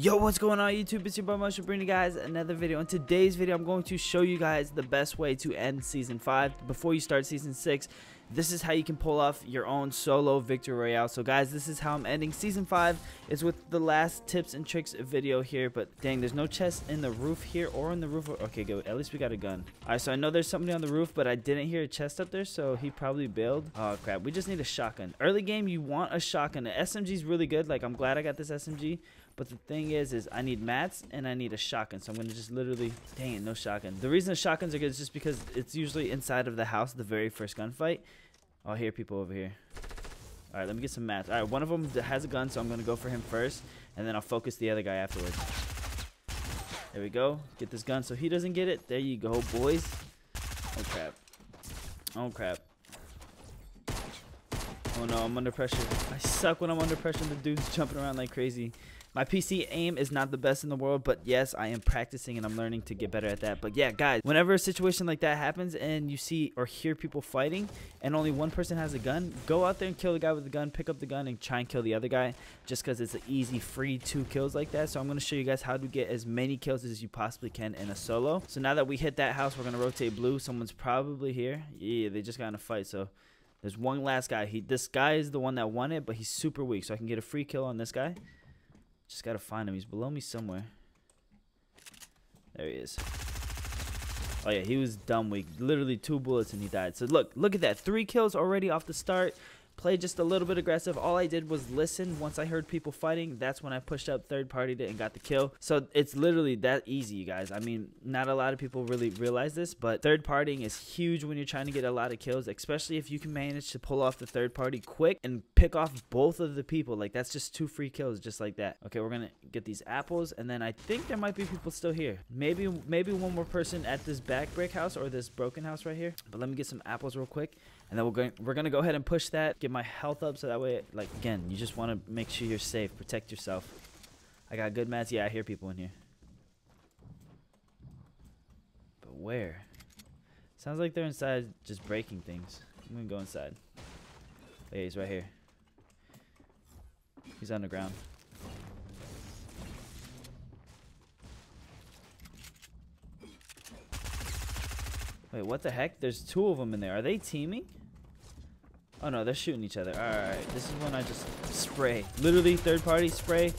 Yo, what's going on YouTube? It's your boy Motion, bringing you guys another video. In today's video, I'm going to show you guys the best way to end Season 5 before you start Season 6. This is how you can pull off your own solo victory royale. So guys, this is how I'm ending Season 5. It's with the last tips and tricks video here, but dang, there's no chest in the roof here or in the roof. Okay, good. At least we got a gun. All right, so I know there's somebody on the roof, but I didn't hear a chest up there, so he probably bailed. Oh, crap. We just need a shotgun. Early game, you want a shotgun. The SMG is really good. Like, I'm glad I got this SMG, but the thing is I need mats and I need a shotgun. So I'm going to just literally, dang it, no shotgun. The reason the shotguns are good is just because it's usually inside of the house, the very first gunfight. I'll hear people over here. All right, let me get some mats. All right, one of them has a gun, so I'm going to go for him first, and then I'll focus the other guy afterwards. There we go. Get this gun so he doesn't get it. There you go, boys. Oh, crap. Oh, crap. Oh, no, I'm under pressure. I suck when I'm under pressure. The dude's jumping around like crazy. My PC aim is not the best in the world, but yes, I am practicing and I'm learning to get better at that. But yeah, guys, whenever a situation like that happens and you see or hear people fighting and only one person has a gun, go out there and kill the guy with the gun, pick up the gun, and try and kill the other guy, just because it's an easy, free 2 kills like that. So I'm going to show you guys how to get as many kills as you possibly can in a solo. So now that we hit that house, we're going to rotate blue. Someone's probably here. Yeah, they just got in a fight, so there's one last guy. This guy is the one that won it, but he's super weak, so I can get a free kill on this guy. Just gotta find him. He's below me somewhere. There he is. Oh yeah, he was dumb weak. Literally 2 bullets and he died. So look at that. 3 kills already off the start. Play just a little bit aggressive. All I did was listen. Once I heard people fighting, that's when I pushed up, third partied it, and got the kill. So it's literally that easy, you guys. I mean, not a lot of people really realize this, but third partying is huge when you're trying to get a lot of kills, especially if you can manage to pull off the third party quick and pick off both of the people. Like, that's just 2 free kills just like that. Okay, we're gonna get these apples, and then I think there might be people still here. Maybe one more person at this back brick house or this broken house right here. But let me get some apples real quick, and then we're gonna go ahead and push that. Get my health up, so that way, like, again, you just want to make sure you're safe, protect yourself. I got good mats. Yeah, I hear people in here, but where? Sounds like they're inside just breaking things. I'm gonna go inside. Hey, he's right here. He's on the ground. Wait, what the heck? There's 2 of them in there. Are they teaming? Oh no, they're shooting each other. Alright, this is when I just spray. Literally, third party spray.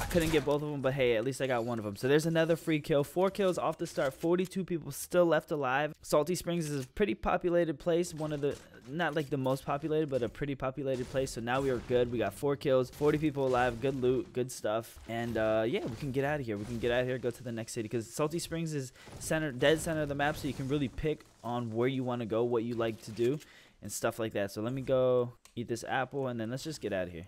I couldn't get both of them, but hey, at least I got one of them. So there's another free kill. 4 kills off the start. 42 people still left alive. Salty Springs is a pretty populated place. One of the, not like the most populated, but a pretty populated place. So now we are good. We got 4 kills, 40 people alive, good loot, good stuff. And yeah, we can get out of here. We can get out of here, go to the next city, because Salty Springs is dead center of the map. So you can really pick on where you want to go, what you like to do, and stuff like that. So let me go eat this apple, and then let's just get out of here.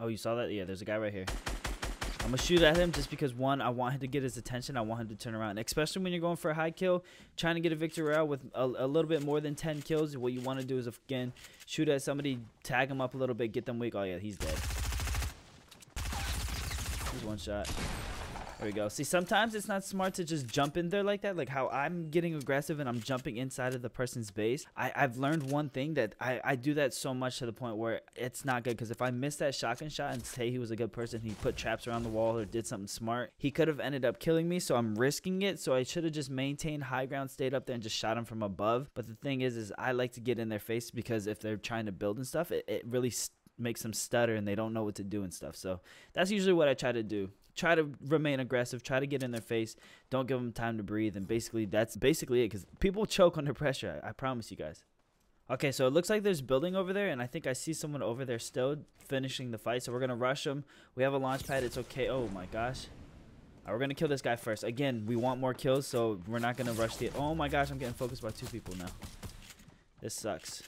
Oh, you saw that? Yeah, there's a guy right here. I'm gonna shoot at him just because, one, I want him to get his attention. I want him to turn around, especially when you're going for a high kill, trying to get a victory royale with a little bit more than 10 kills. What you want to do is, again, shoot at somebody, tag him up a little bit, get them weak. Oh yeah, he's dead. He's one shot. There we go. See, sometimes it's not smart to just jump in there like that, like how I'm getting aggressive and I'm jumping inside of the person's base. I've learned one thing, that I do that so much to the point where it's not good, because if I missed that shotgun shot and say he was a good person, he put traps around the wall or did something smart, he could have ended up killing me, so I'm risking it. So I should have just maintained high ground, stayed up there, and just shot him from above. But the thing is I like to get in their face, because if they're trying to build and stuff, it really makes them stutter and they don't know what to do and stuff. So that's usually what I try to do. Try to remain aggressive, try to get in their face, don't give them time to breathe, and basically that's basically it, because people choke under pressure, I promise you guys. Okay, so it looks like there's building over there, and I think I see someone over there still finishing the fight, so we're gonna rush them. We have a launch pad, it's okay. Oh my gosh. All right, we're gonna kill this guy first. Again, we want more kills, so we're not gonna rush the, oh my gosh, I'm getting focused by 2 people now. This sucks.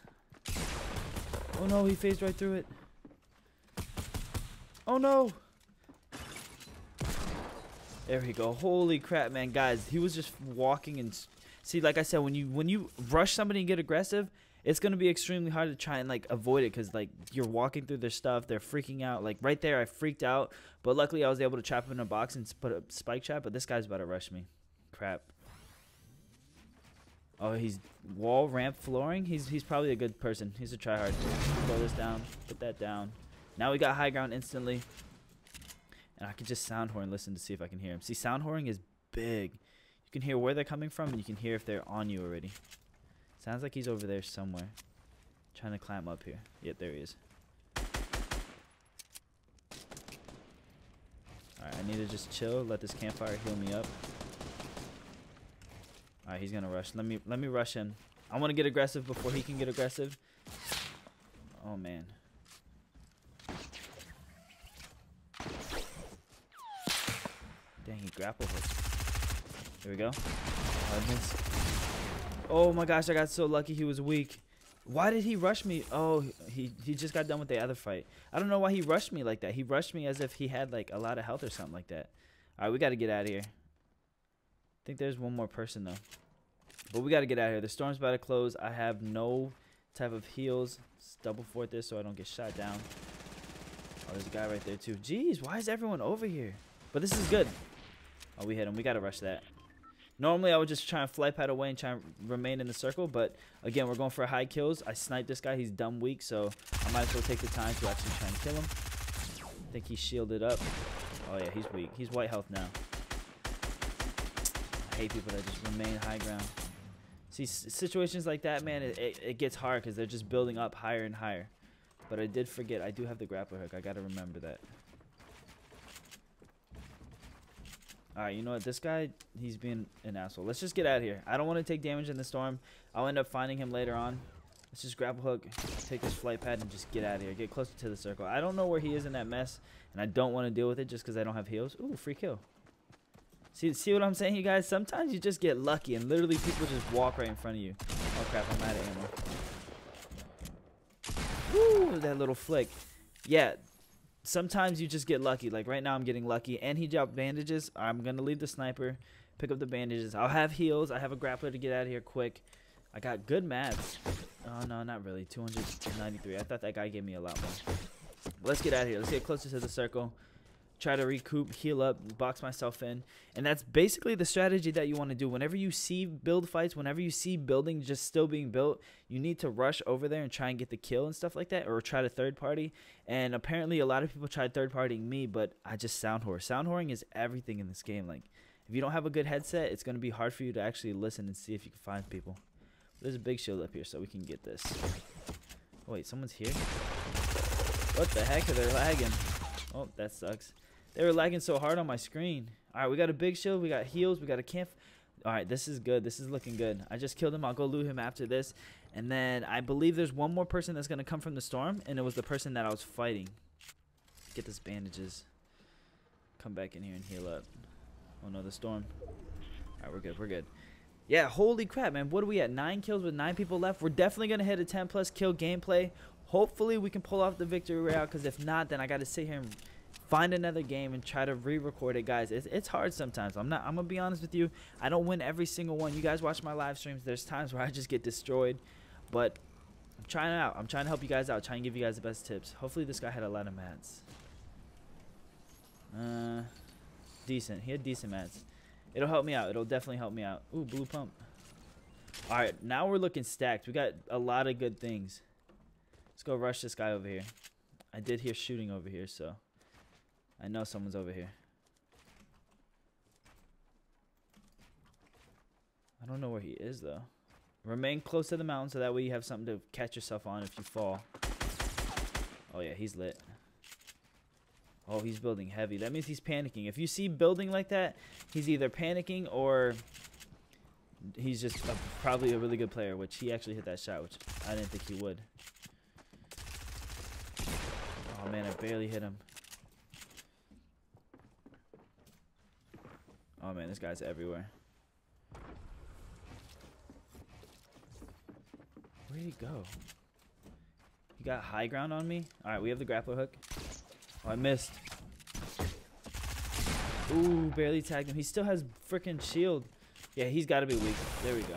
Oh no, he phased right through it. Oh no. There we go. Holy crap, man. Guys, he was just walking, and see, like I said, when you rush somebody and get aggressive, it's going to be extremely hard to try and, like, avoid it, because, like, you're walking through their stuff. They're freaking out. Like, right there, I freaked out, but luckily I was able to trap him in a box and put a spike trap, but this guy's about to rush me. Crap. Oh, he's wall, ramp, flooring. He's probably a good person. He's a tryhard. Throw this down. Put that down. Now we got high ground instantly. and I could just sound horn, listen to see if I can hear them. See, sound horning is big. You can hear where they're coming from, and you can hear if they're on you already. Sounds like he's over there somewhere, trying to climb up here. Yep, there he is. Alright, I need to just chill, let this campfire heal me up. Alright, he's gonna rush. Let me rush him. I want to get aggressive before he can get aggressive. Oh, man. Dang, he grappled us. Here we go. Oh, my gosh, I got so lucky he was weak. Why did he rush me? Oh, he just got done with the other fight. I don't know why he rushed me like that. He rushed me as if he had, like, a lot of health or something like that. All right, we got to get out of here. I think there's one more person, though. But we got to get out of here. The storm's about to close. I have no type of heals. Let's double fort this so I don't get shot down. Oh, there's a guy right there, too. Jeez, why is everyone over here? But this is good. Oh, we hit him. We got to rush that. Normally, I would just try and fly pad away and try and remain in the circle, but again, we're going for high kills. I sniped this guy. He's dumb weak, so I might as well take the time to actually try and kill him. I think he's shielded up. Oh, yeah, he's weak. He's white health now. I hate people that just remain high ground. See, situations like that, man, it gets hard because they're just building up higher and higher. But I did forget. I do have the grappler hook. I got to remember that. Alright, you know what? This guy, he's being an asshole. Let's just get out of here. I don't want to take damage in the storm. I'll end up finding him later on. Let's just grapple hook, take this flight pad, and just get out of here. Get closer to the circle. I don't know where he is in that mess, and I don't want to deal with it just because I don't have heals. Ooh, free kill. See what I'm saying, you guys? Sometimes you just get lucky, and literally people just walk right in front of you. Oh, crap. I'm out of ammo. Woo, that little flick. Yeah. Sometimes you just get lucky. Like right now I'm getting lucky. And he dropped bandages. I'm going to leave the sniper. Pick up the bandages. I'll have heals. I have a grappler to get out of here quick. I got good mats. Oh, no, not really. 293. I thought that guy gave me a lot more. But let's get out of here. Let's get closer to the circle. Try to recoup, heal up, box myself in. And that's basically the strategy that you want to do. Whenever you see build fights, whenever you see building just still being built, you need to rush over there and try and get the kill and stuff like that, or try to third party. And apparently a lot of people tried third partying me, but I just sound whore. Sound whoring is everything in this game. Like, if you don't have a good headset, it's going to be hard for you to actually listen and see if you can find people. There's a big shield up here, so we can get this. Oh, wait, someone's here? What the heck? Are they lagging? Oh, that sucks. They were lagging so hard on my screen. All right, we got a big shield. We got heals. We got a camp. All right, this is good. This is looking good. I just killed him. I'll go loot him after this. And then I believe there's one more person that's going to come from the storm, and it was the person that I was fighting. Get this bandages. Come back in here and heal up. Oh, no, the storm. All right, we're good. We're good. Yeah, holy crap, man. What are we at? 9 kills with 9 people left. We're definitely going to hit a 10-plus kill gameplay. Hopefully, we can pull off the victory royale, because if not, then I got to sit here and find another game and try to re-record it, guys. It's hard sometimes. I'm gonna be honest with you. I don't win every single one. You guys watch my live streams. There's times where I just get destroyed, but I'm trying it out. I'm trying to help you guys out. Trying to give you guys the best tips. Hopefully, this guy had a lot of mats. Decent. He had decent mats. It'll help me out. It'll definitely help me out. Ooh, blue pump. All right, now we're looking stacked. We got a lot of good things. Let's go rush this guy over here. I did hear shooting over here, so I know someone's over here. I don't know where he is, though. Remain close to the mountain so that way you have something to catch yourself on if you fall. Oh, yeah, he's lit. Oh, he's building heavy. That means he's panicking. If you see building like that, he's either panicking or he's just probably a really good player, which he actually hit that shot, which I didn't think he would. Oh, man, I barely hit him. Oh, man, this guy's everywhere. Where'd he go? He got high ground on me? All right, we have the grappler hook. Oh, I missed. Ooh, barely tagged him. He still has freaking shield. Yeah, he's got to be weak. There we go.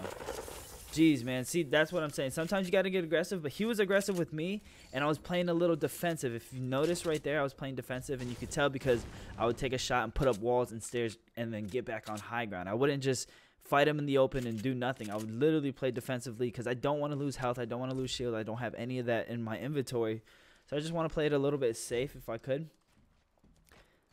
Jeez, man. See, that's what I'm saying. Sometimes you got to get aggressive, but he was aggressive with me, and I was playing a little defensive. If you notice right there, I was playing defensive, and you could tell because I would take a shot and put up walls and stairs and then get back on high ground. I wouldn't just fight him in the open and do nothing. I would literally play defensively because I don't want to lose health. I don't want to lose shield. I don't have any of that in my inventory, so I just want to play it a little bit safe if I could.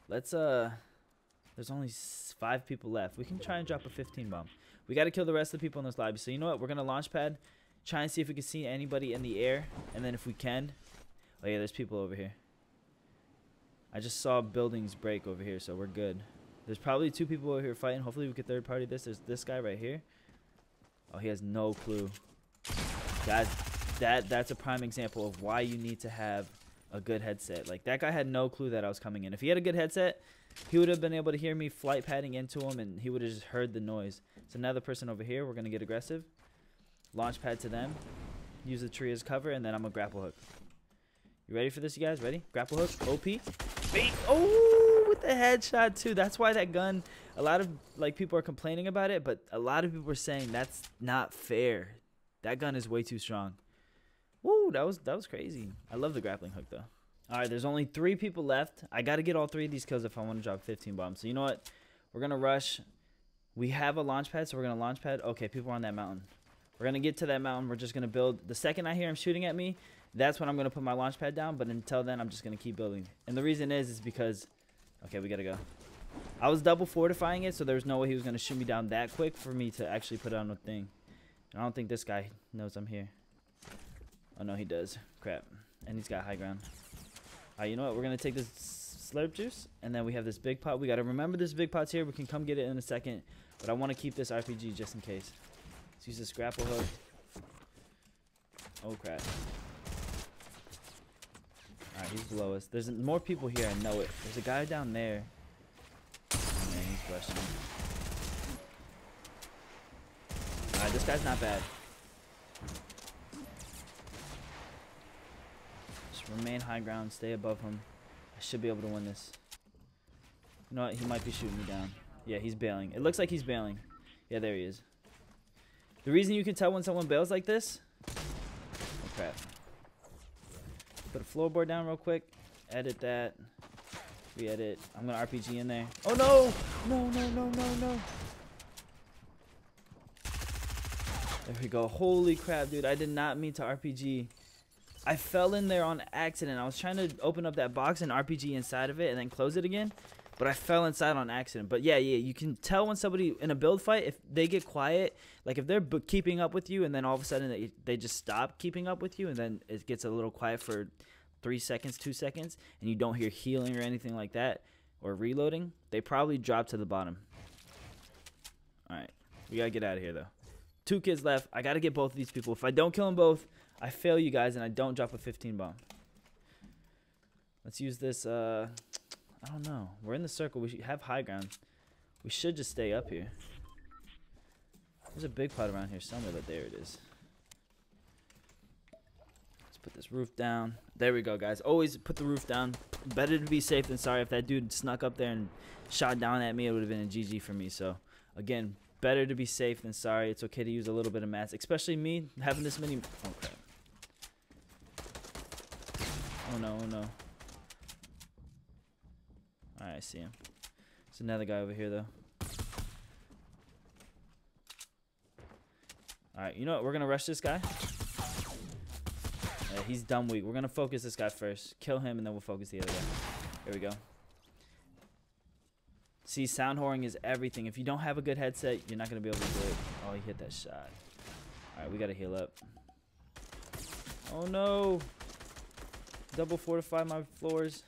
Let's there's only 5 people left. We can try and drop a 15 bomb. We got to kill the rest of the people in this lobby. So you know what? We're gonna launch pad, try and see if we can see anybody in the air, and then if we can, oh yeah, there's people over here. I just saw buildings break over here, so we're good. There's probably 2 people over here fighting. Hopefully we can third party this. There's this guy right here. Oh, he has no clue. That's a prime example of why you need to have a good headset. Like, that guy had no clue that I was coming in. If he had a good headset, he would have been able to hear me flight padding into him, and he would have just heard the noise. So now the person over here, we're going to get aggressive. Launch pad to them. Use the tree as cover, and then I'm going to grapple hook. You ready for this, you guys? Ready? Grapple hook. OP. Bait. Oh, with the headshot, too. That's why that gun, a lot of, like, people are complaining about it, but a lot of people are saying that's not fair. That gun is way too strong. Woo, that was crazy. I love the grappling hook, though. All right, there's only 3 people left. I got to get all 3 of these kills if I want to drop 15 bombs. So you know what? We're going to rush. We have a launch pad, so we're going to launch pad. Okay, people are on that mountain. We're going to get to that mountain. We're just going to build. The second I hear him shooting at me, that's when I'm going to put my launch pad down. But until then, I'm just going to keep building. And the reason is because... Okay, we got to go. I was double fortifying it, so there was no way he was going to shoot me down that quick for me to actually put on a thing. And I don't think this guy knows I'm here. Oh, no, he does. Crap. And he's got high ground. All right, you know what? We're going to take this slurp juice, and then we have this big pot. We got to remember this big pot's here. We can come get it in a second, but I want to keep this RPG just in case. Let's use this grapple hook. Oh, crap. All right, he's below us. There's more people here. I know it. There's a guy down there. Oh, man, he's rushing. All right, this guy's not bad. Remain high ground, stay above him. I should be able to win this. You know what? He might be shooting me down. Yeah, he's bailing. It looks like he's bailing. Yeah, there he is. The reason you can tell when someone bails like this... Oh, crap. Put a floorboard down real quick. Edit that. Re-edit. I'm going to RPG in there. Oh, no! No, no, no, no, no. There we go. Holy crap, dude. I did not mean to RPG. I fell in there on accident. I was trying to open up that box and RPG inside of it and then close it again, but I fell inside on accident. But yeah, you can tell when somebody in a build fight, if they get quiet, like if they're keeping up with you and then all of a sudden they just stop keeping up with you and then it gets a little quiet for 3 seconds, 2 seconds, and you don't hear healing or anything like that or reloading, they probably drop to the bottom. All right, we got to get out of here though. 2 kids left. I got to get both of these people. If I don't kill them both, I fail you guys and I don't drop a 15 bomb. Let's use this, I don't know. We're in the circle. We have high ground. We should just stay up here. There's a big pot around here somewhere, but there it is. Let's put this roof down. There we go, guys. Always put the roof down. Better to be safe than sorry. If that dude snuck up there and shot down at me, it would have been a GG for me. So, again, better to be safe than sorry. It's okay to use a little bit of mats, especially me having this many... Oh, crap. Oh no, oh no. Alright, I see him. There's another guy over here, though. Alright, you know what? We're gonna rush this guy. Yeah, he's dumb weak. We're gonna focus this guy first. Kill him, and then we'll focus the other guy. There we go. See, sound whoring is everything. If you don't have a good headset, you're not gonna be able to do it. Oh, he hit that shot. Alright, we gotta heal up. Oh no! Double fortify my floors.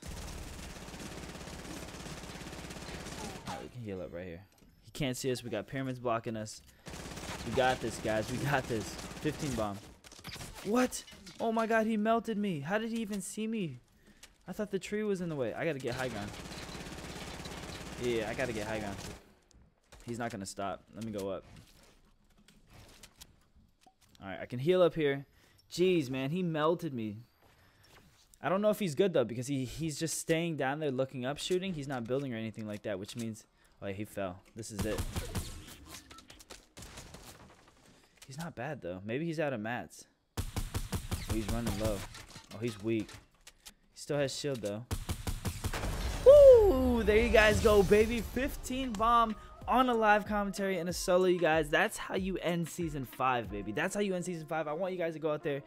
Alright, we can heal up right here. He can't see us. We got pyramids blocking us. We got this, guys. We got this. 15 bomb. What? Oh my god, he melted me. How did he even see me? I thought the tree was in the way. I gotta get high ground. Yeah, I gotta get high ground. He's not gonna stop. Let me go up. Alright, I can heal up here. Jeez, man, he melted me. I don't know if he's good, though, because he's just staying down there looking up, shooting. He's not building or anything like that, which means... Oh, yeah, he fell. This is it. He's not bad, though. Maybe he's out of mats. Oh, he's running low. Oh, he's weak. He still has shield, though. Woo! There you guys go, baby. 15 bomb on a live commentary and a solo, you guys. That's how you end Season 5, baby. That's how you end Season 5. I want you guys to go out there,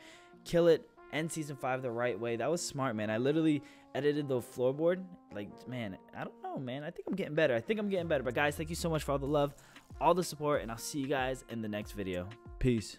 kill it, end Season 5 the right way. That was smart, man. I literally edited the floorboard. Like, man, I don't know. know, man. I think I'm getting better. But guys, thank you so much for all the love, all the support, and I'll see you guys in the next video. Peace.